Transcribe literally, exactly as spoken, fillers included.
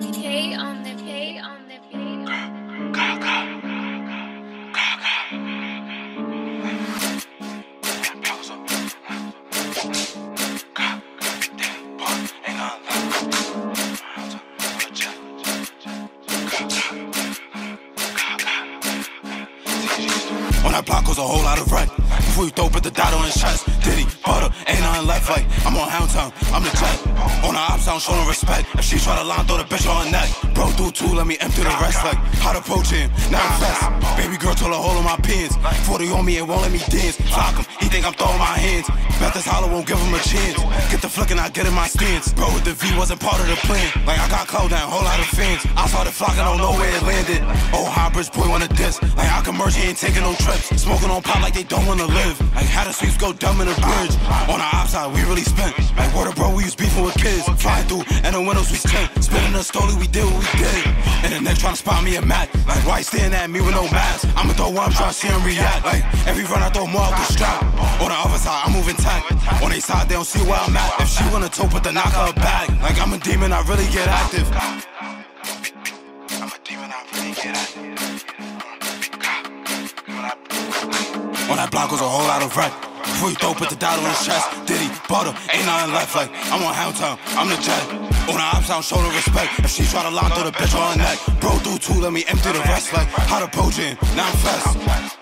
K on the K on the K on the K on on that block was a whole lot of right. Before you throw, put the dot on his chest. Diddy, butter, ain't nothing left. Like, I'm on Houndtown, I'm the jet. On the op sound, showing respect. If she try to line, throw the bitch on her neck. Bro, do two, let me empty the rest. Like, hot approach him, now I'm fast. Baby girl told a hole in my pins. forty on me and won't let me dance. Flock him, he think I'm throwing my hands. Bet this hollow won't give him a chance. Get the flick and I get in my stance. Bro, with the V wasn't part of the plan. Like, I got clout down, whole lot of fans. I started flocking, don't know where it landed. Oh, Hybrid's boy on a diss. Like, I can merge, he ain't taking no trips. Smoking on pop like they don't wanna live. Like, how the streets go dumb in the bridge. On our op side, we really spent. Like, word of bro, we was beefing with kids. Flying through, and the windows we spent. Spinning the story, we did what we did. And the next trying to spot me a mat. Like, why staring at me with no mask? I'ma throw one, I'm trying to see him react. Like, every run I throw more out the strap. On the other side, I'm moving tight. On their side, they don't see where I'm at. If she wanna toe, put the knock her back. Like, I'm a demon, I really get active. I'm a demon, I really get active. On that block was a whole lot of rap. Free throw, put the dollar on his chest. Diddy, butter, ain't nothing left. Like, I'm on Houndtown, I'm the jet. On the op sound, showing respect. If she try to line, throw the bitch on her neck. Bro, do two, let me empty the rest. Like, how to poach in, now I'm fast.